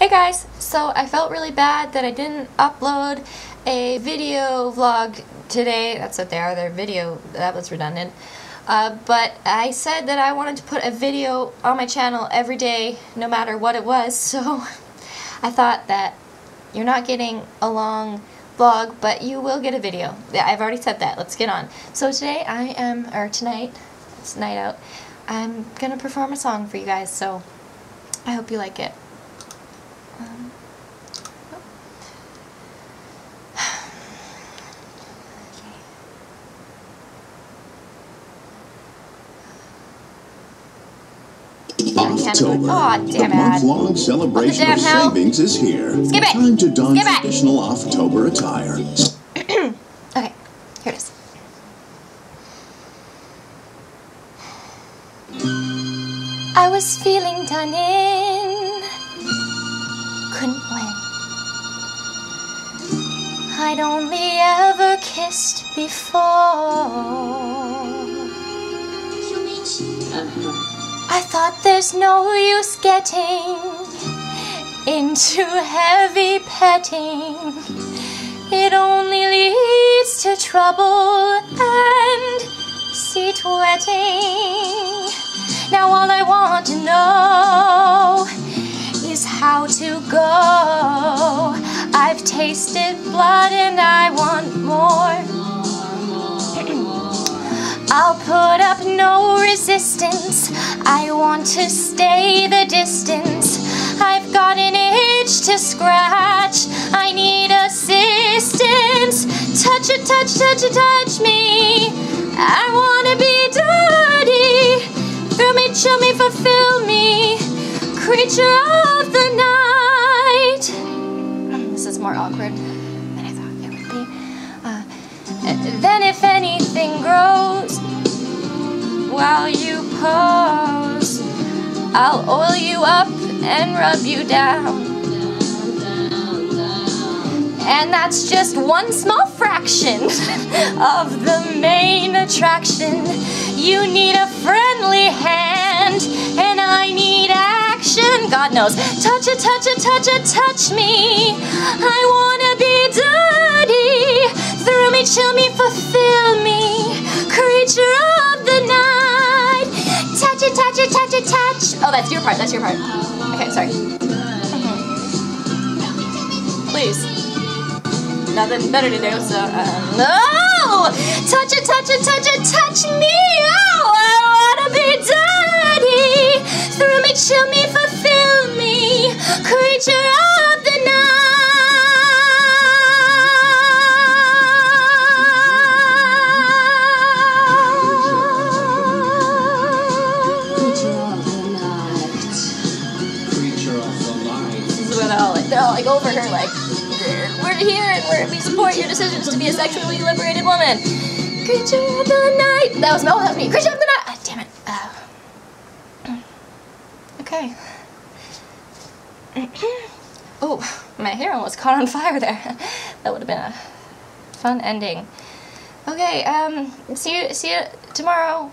Hey guys, so I felt really bad that I didn't upload a video vlog today. That's what they are, they're video, that was redundant. But I said that I wanted to put a video on my channel every day, no matter what it was, so I thought that you're not getting a long vlog, but you will get a video. Yeah, I've already said that, let's get on. So today tonight, it's night out, I'm gonna perform a song for you guys, so I hope you like it. October, the month-long celebration of savings is here. Skip it. Time to don traditional October attire. Okay, here it is. I was feeling done in, couldn't win. I'd only ever kissed before. I thought there's no use getting into heavy petting. It only leads to trouble and seat wetting. Now all I want to know is how to go. I've tasted blood and I want more. I'll put up no resistance, I want to stay the distance. I've got an itch to scratch, I need assistance. Touch it, touch, touch it, touch me. I wanna be dirty. Thrill me, chill me, fulfill me. Creature of the night. This is more awkward than I thought it would be. Then if anything grows while you pose, I'll oil you up and rub you down. And that's just one small fraction of the main attraction. You need a friendly hand, and I need action. God knows. Touch it, touch it, touch it, touch me. I wanna be done. Thrill me, chill me, fulfill me, creature of the night. Touch it, touch it, touch it, touch. Oh, that's your part, that's your part. Okay, sorry. Please. Nothing better to do, so, no! Touch it, touch it, touch it, touch me! Oh, I wanna be dirty! Thrill me, chill me, fulfill me, creature of the night. They're all like over her, like, we're here and we support your decisions to be a sexually liberated woman. Creature of the night. That was me. Creature of the night. Oh, damn it. Okay. Oh, my hair almost caught on fire there. That would have been a fun ending. Okay. See you tomorrow.